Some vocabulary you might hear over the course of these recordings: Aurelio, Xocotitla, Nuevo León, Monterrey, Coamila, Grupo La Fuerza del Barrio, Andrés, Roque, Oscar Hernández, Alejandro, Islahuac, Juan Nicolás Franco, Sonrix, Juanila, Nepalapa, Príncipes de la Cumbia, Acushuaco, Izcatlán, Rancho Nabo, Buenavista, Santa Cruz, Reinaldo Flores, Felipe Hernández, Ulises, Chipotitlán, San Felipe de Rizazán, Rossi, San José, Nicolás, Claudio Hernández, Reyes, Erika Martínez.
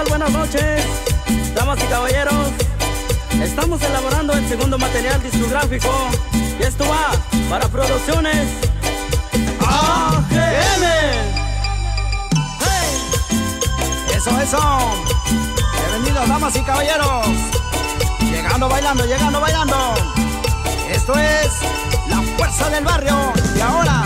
tal? Buenas noches, damas y caballeros. Estamos elaborando el segundo material discográfico y esto va para producciones AGM. ¡Hey! Eso. Bienvenidos, damas y caballeros. Llegando bailando. Esto es La Fuerza del Barrio. Y ahora,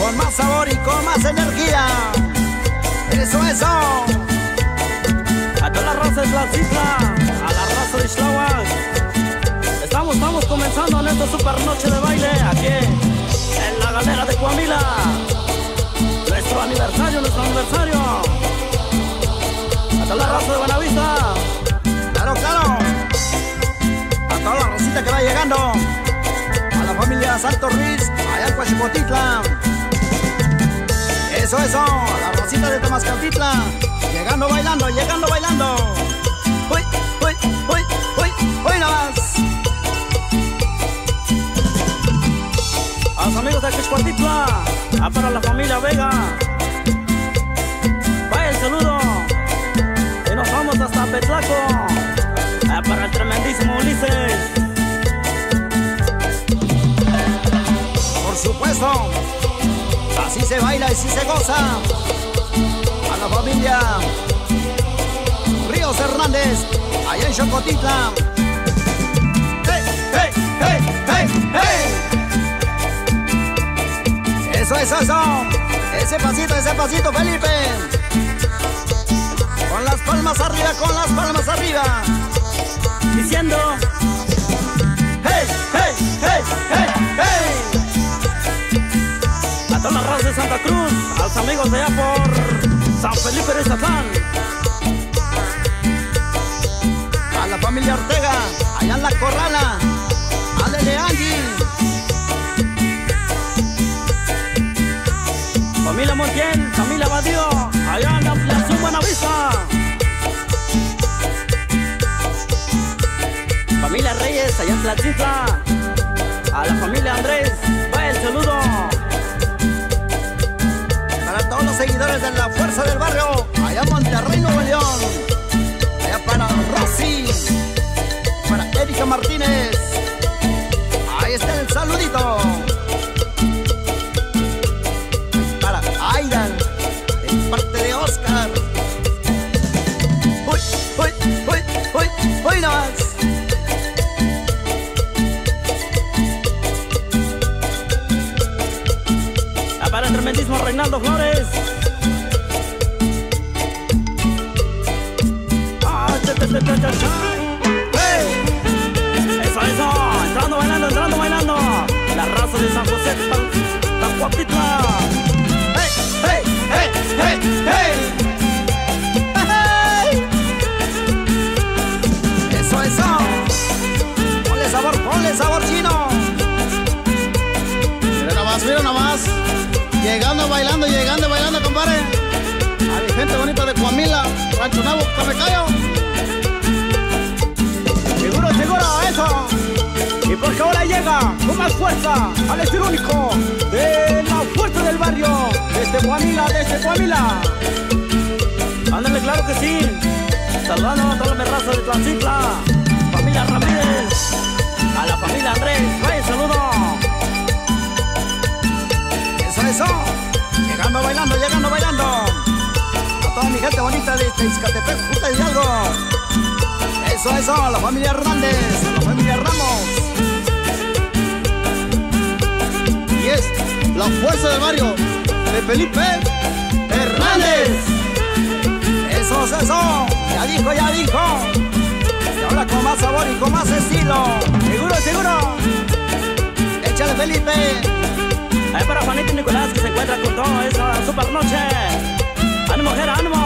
con más sabor y con más energía. Eso. A toda la raza de Trancita, a la raza de Islahuac. Estamos comenzando en esta super noche de baile aquí en la galera de Guamila. Nuestro aniversario. A toda la raza de Buenavista. Claro. A toda la racita que va llegando. A la familia Santo Ruiz, allá en Chipotitlán. Eso. A la racita de Tomás Cancitla. Llegando bailando. Uy, nada más. A los amigos de Chipotitlán, para la familia Vega. Vaya el saludo. Y nos vamos hasta Petlaco. Para el tremendísimo Ulises. Por supuesto, así se baila y así se goza. A la familia Ríos Hernández, allá en Xocotitla. ¡Hey! Eso. Ese pasito, Felipe. Con las palmas arriba. Diciendo hey. A toda la raza de Santa Cruz, a los amigos de allá por San Felipe de Rizazán. A la familia Ortega, allá en la Corrala. Ándele, Angie. Familia Montiel, familia Badillo, allá en la plaza Buenavista. Familia Reyes, allá en Trancita. A la familia Andrés, vaya el saludo. Para todos los seguidores de La Fuerza del Barrio, allá en Monterrey, Nuevo León. Allá para Rossi, para Erika Martínez. Ahí está el saludito. Para Aidan, en parte de Oscar. Uy, nada más. Tremendísimo Reinaldo Flores. Hey. Eso, entrando bailando. La raza de San José, tan guapita. Hey. Eso. Ponle sabor chino. Mira nomás. Llegando, bailando, compadre. A mi gente bonita de Juanila, Rancho Nabo, Cayo. Seguro, eso. Y porque ahora llega con más fuerza al estilo único de La Fuerza del Barrio, desde Juanila. Ándale, claro que sí. Saludando a toda la raza de Trancita, familia Ramírez, a la familia Andrés, vaya saludo. Eso. Llegando bailando. A toda mi gente bonita de Xocotitla, Junta de Hidalgo. Eso, a la familia Hernández, a la familia Ramos. Y es La Fuerza del Barrio de Felipe Hernández. Eso. Ya dijo. Y ahora con más sabor y con más estilo. Seguro. Échale, Felipe. Es para Juanita y Nicolás que se encuentra con todo esa super noche. ¡Ánimo, mujer, ánimo!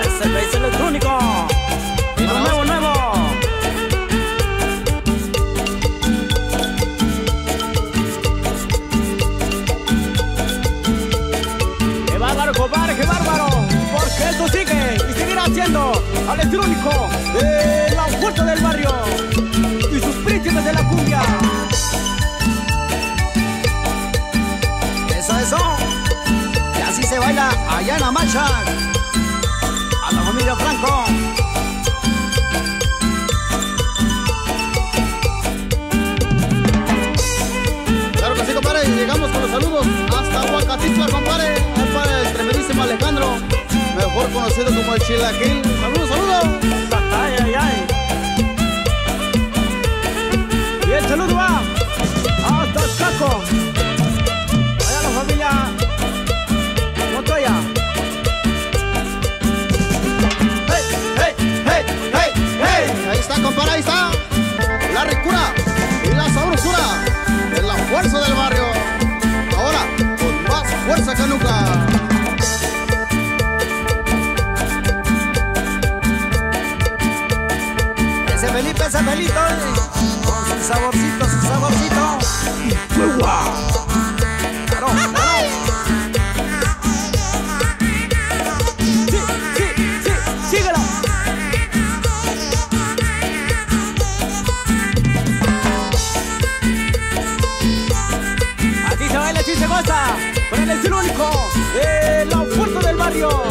Es el país electrónico. Y lo nuevo. ¡Qué bárbaro, compadre, qué bárbaro! Porque esto sigue y seguirá siendo al electrónico de La Fuerza del Barrio y sus príncipes de la cumbia. Eso. Y así se baila allá en la marcha. A la familia Franco. Vámonos con los saludos hasta Xocotitla, compadre. Es para el tremendísimo Alejandro, mejor conocido como el Chilaquil. Saludos, saludos. Ay, ay, ay. Y el saludo va hasta el Chaco. Allá la familia Montoya. Hey, hey, hey, hey, hey. Ahí está, compadre, ahí está. La ricura y la sabrosura de la fuerza del barrio. Ahora con más fuerza que nunca. Ese Felipe, ese Felito, con su saborcito, su saborcito. Claro, claro. Pero él es el único de la fuerza del barrio.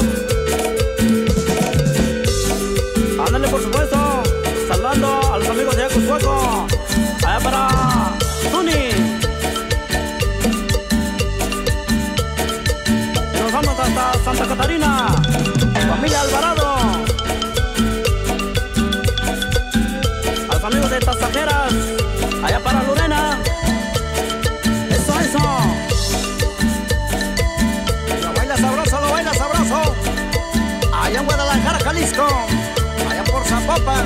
Ándale, por supuesto, saludando a los amigos de Acushuaco. Allá para Tuni. Y nos vamos hasta Santa Catarina, familia Alvarado. A los amigos de Tazajeras, allá para Lorena. Eso, eso. Allá en Guadalajara, Jalisco, allá por Zapopan.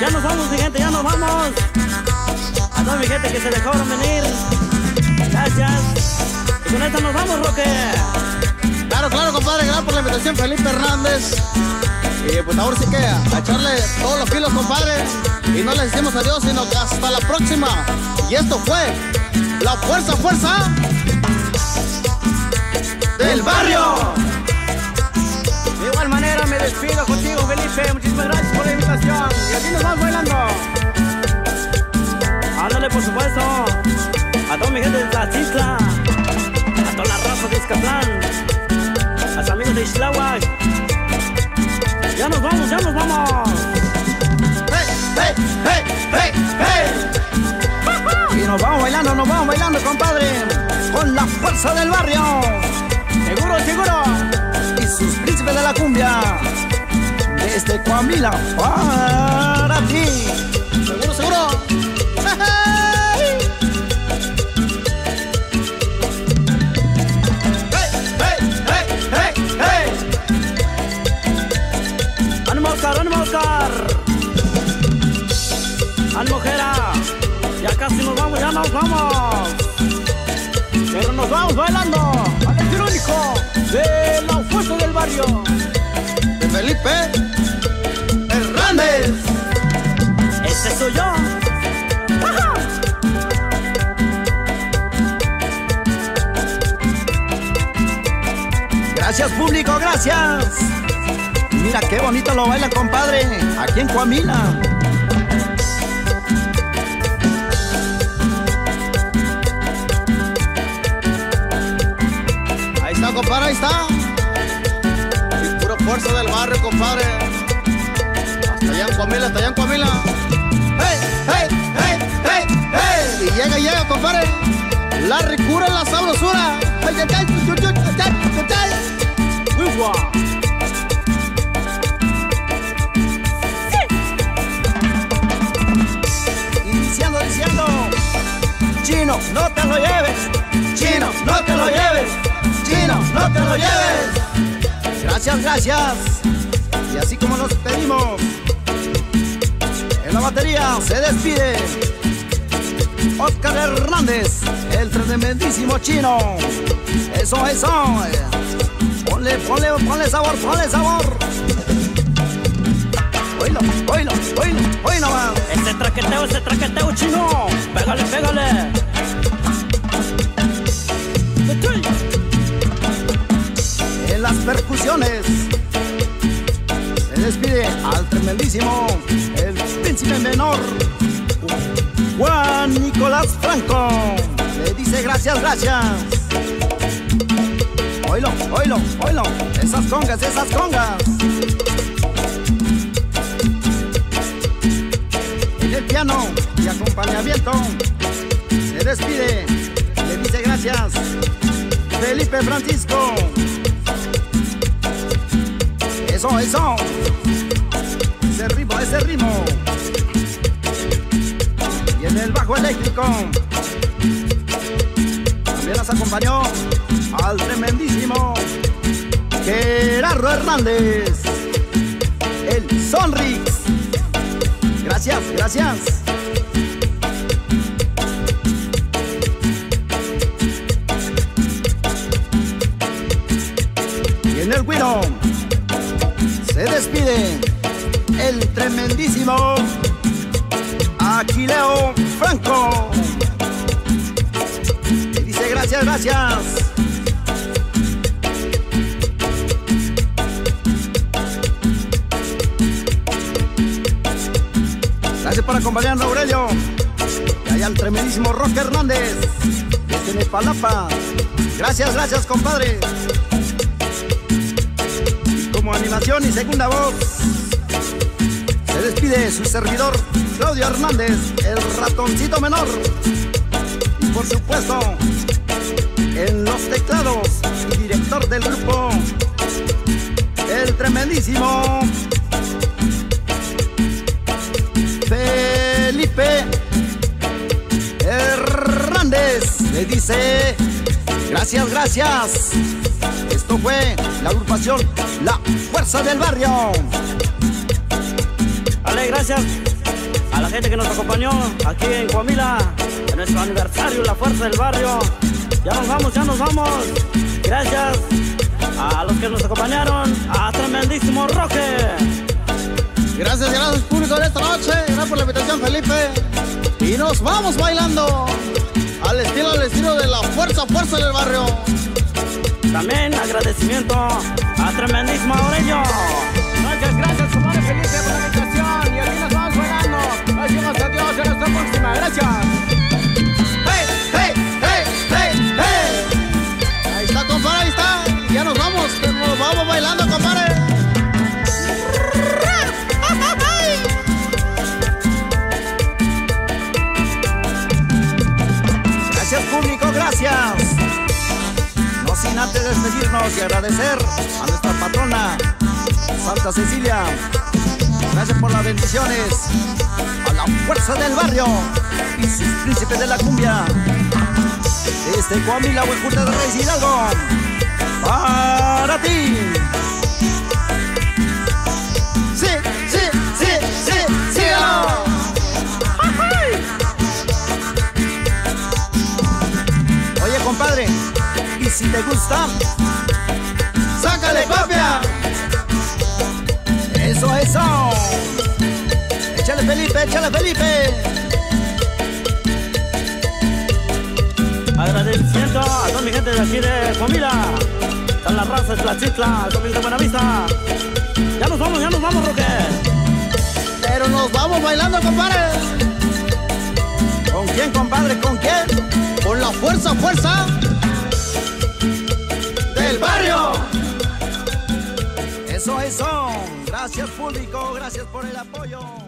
Ya nos vamos, mi gente, ya nos vamos. A toda mi gente que se dejaron venir, gracias. Y con esto nos vamos, Roque. Claro, claro, compadre, gracias por la invitación, Felipe Hernández. Y pues ahora sí que a echarle todos los kilos, compadre. Y no les decimos adiós, sino que hasta la próxima. Y esto fue la fuerza, fuerza del barrio. De igual manera me despido contigo, Felipe. Muchísimas gracias por la invitación. Y aquí nos vamos bailando. Ándale, por supuesto, a toda mi gente de Tlaxcala, a toda la raza de Izcatlán, a los amigos de Islahuac. ¡Ya nos vamos, ya nos vamos! ¡Hey, hey, hey, hey, hey! Y nos vamos bailando, compadre, con la fuerza del barrio. Seguro, seguro. Y sus príncipes de la cumbia. Desde Coamila para ti. Seguro, seguro. ¡Hey, hey, hey, hey, hey! ¡Ánimo, Oscar! ¡Ánimo, Jera! Ya casi nos vamos, ya nos vamos. Pero nos vamos bailando. ¡Al irónico de la fuerza del barrio! De Felipe Hernández. Este soy yo. ¡Ajá! Gracias, público, gracias. Mira qué bonito lo baila, compadre, aquí en Guamila. Ahí está, compadre, ahí está. Y puro fuerza del barrio, compadre. Hasta allá en Guamila, hasta allá en Guamila. ¡Hey, hey, hey, hey, hey! Y llega, llega, compadre. La ricura, la sabrosura. ¡Ay, ay, ay, ay, ay, ay! ¡Muy guau! Diciendo, chino, no te lo lleves, chino, no te lo lleves, chino, no te lo lleves. Gracias, gracias. Y así como nos despedimos, en la batería se despide Oscar Hernández, el tremendísimo chino. Eso, eso. Ponle, ponle, ponle sabor, ponle sabor. Oilo, oilo, oilo, oilo, man. Ese traqueteo chino. Pégale, pégale. En las percusiones se despide al tremendísimo, el príncipe menor, Juan Nicolás Franco. Le dice gracias, gracias. Oilo, oilo, oilo. Esas congas, esas congas. piano y acompañamiento. Se despide, le dice gracias, Felipe Francisco. Eso, eso. Ese ritmo, ese ritmo. Y en el bajo eléctrico también las acompañó al tremendísimo Gerardo Hernández, el Sonrix. Gracias, gracias. Y en el güiro se despide el tremendísimo Aquileo Franco. Y dice gracias, gracias. Para acompañar a Aurelio y allá el tremendísimo Roque Hernández desde Nepalapa. Gracias, gracias, compadre. Y como animación y segunda voz se despide su servidor Claudio Hernández, el ratoncito menor, y por supuesto en los teclados y director del grupo, el tremendísimo Felipe Hernández. Le dice gracias, gracias. Esto fue la agrupación La Fuerza del Barrio. Dale gracias a la gente que nos acompañó aquí en Coamila, en nuestro aniversario La Fuerza del Barrio. Ya nos vamos, ya nos vamos. Gracias a los que nos acompañaron, a tremendísimo Roque. Gracias, gracias público de esta noche. Gracias por la invitación, Felipe. Y nos vamos bailando al estilo de La Fuerza, Fuerza del Barrio. También agradecimiento a tremendísimo Aurelio. Gracias, gracias, compadre Felipe, por la invitación. Y aquí nos vamos bailando. Decimos adiós en nuestra próxima. Gracias. ¡Hey, hey, hey, hey, hey! Ahí está, compadre, ahí está. Ya nos vamos bailando, compadre. Público, gracias. No sin antes despedirnos y agradecer a nuestra patrona Santa Cecilia. Gracias por las bendiciones a La Fuerza del Barrio y sus príncipes de la cumbia. Desde Guamila, Buenavista de Reyes, Hidalgo, para ti. Sí, sí, sí, sí, sí. Oh. Compadre, y si te gusta, sácale copia. Eso, eso. Échale, Felipe, échale, Felipe. Agradeciendo a toda mi gente de aquí de Guamila, a la raza de Tlaxcala, al de Buenavista. Ya nos vamos, Roque. Pero nos vamos bailando, compadre. ¿Con quién, compadre? ¿Con quién? Con La Fuerza, Fuerza del Barrio. Eso, eso. Gracias, público. Gracias por el apoyo.